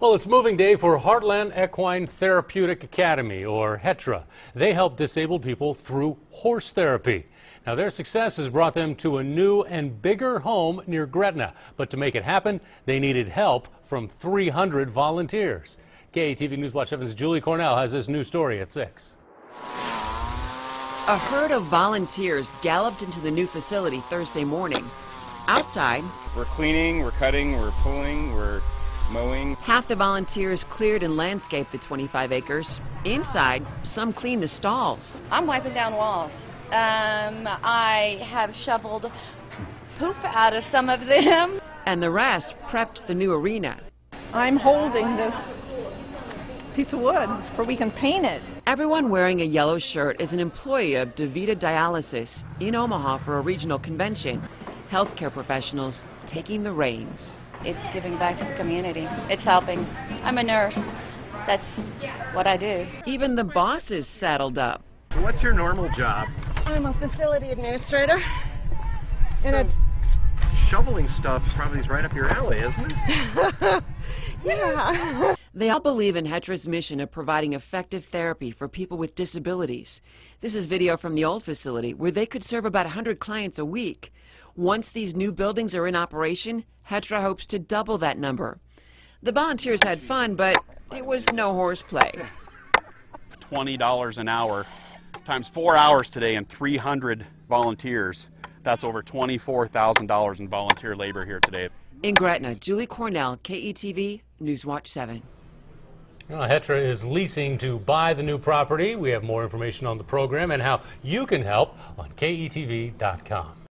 Well, it's moving day for Heartland Equine Therapeutic Academy, or HETRA. They help disabled people through horse therapy. Now, their success has brought them to a new and bigger home near Gretna. But to make it happen, they needed help from 300 volunteers. KETV News Watch 7's Julie Cornell has this new story at 6. A herd of volunteers galloped into the new facility Thursday morning. Outside, we're cleaning, we're cutting, we're pulling, we're mowing. Half the volunteers cleared and landscaped the 25 acres. Inside, some cleaned the stalls. I'm wiping down walls. I have shoveled poop out of some of them. And the rest prepped the new arena. I'm holding this piece of wood for we can paint it. Everyone wearing a yellow shirt is an employee of DaVita Dialysis in Omaha for a regional convention. Healthcare professionals taking the reins. It's giving back to the community. It's helping. I'm a nurse. That's what I do. Even the bosses saddled up. What's your normal job? I'm a facility administrator. And shoveling stuff probably is right up your alley, isn't it? Yeah. They all believe in HETRA's mission of providing effective therapy for people with disabilities. This is video from the old facility where they could serve about 100 clients a week. Once these new buildings are in operation, HETRA hopes to double that number. The volunteers had fun, but it was no horseplay. $20 an hour times 4 hours today and 300 volunteers. That's over $24,000 in volunteer labor here today. In Gretna, Julie Cornell, KETV Newswatch 7. Well, HETRA is leasing to buy the new property. We have more information on the program and how you can help on KETV.com.